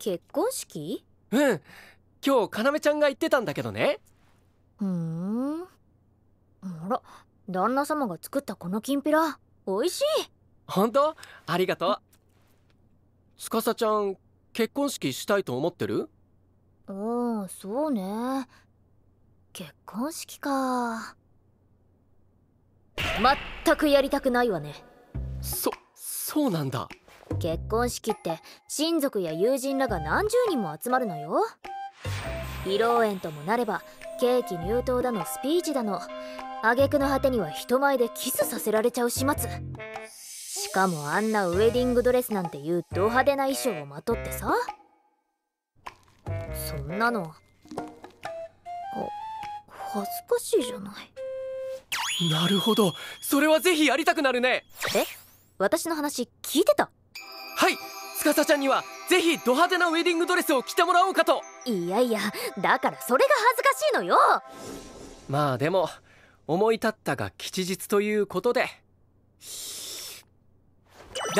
結婚式？うん。今日かなめちゃんが言ってたんだけどね。ふーん。あら、旦那様が作ったこのきんぴら美味しい。ほんと？ありがとう。司ちゃん、結婚式したいと思ってる？ああ、そうね。結婚式か。全くやりたくないわね。そうなんだ。結婚式って親族や友人らが何十人も集まるのよ。披露宴ともなればケーキ入刀だのスピーチだの、挙句の果てには人前でキスさせられちゃう始末。しかもあんなウェディングドレスなんていうド派手な衣装をまとってさ、そんなの恥ずかしいじゃない。なるほど、それはぜひやりたくなるね。え、私の話聞いてた？はい、司ちゃんにはぜひド派手なウェディングドレスを着てもらおうかと。いやいや、だからそれが恥ずかしいのよ。まあでも思い立ったが吉日ということで、来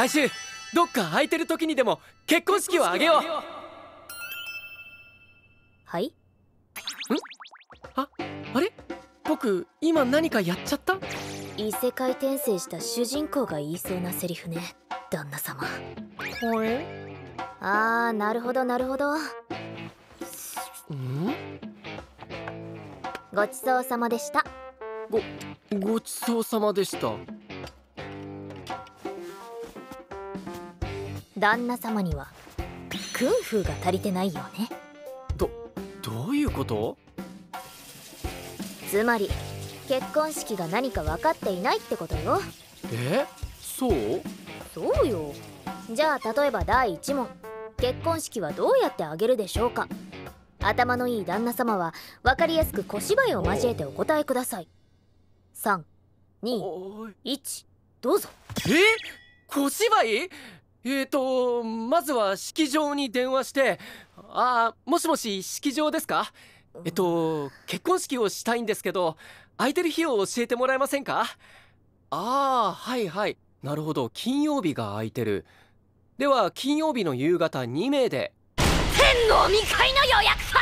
週どっか空いてる時にでも結婚式をあげよう。はい？ん？あれ？僕今何かやっちゃった？異世界転生した主人公が言いそうなセリフね、旦那様。あれ？あー、なるほどなるほど。ごちそうさまでした。ごちそうさまでした。旦那様にはクンフーが足りてないよね。どういうこと？つまり結婚式が何か分かっていないってことよ。え？そう？そうよ。じゃあ例えば第1問、結婚式はどうやってあげるでしょうか。頭のいい旦那様は分かりやすく小芝居を交えてお答えください。3、2、1、どうぞ。小芝居？まずは式場に電話して、もしもし式場ですか？結婚式をしたいんですけど、空いてる日を教えてもらえませんか？はいはい、なるほど、金曜日が空いてる。では金曜日の夕方2名で。天の御会の予約か！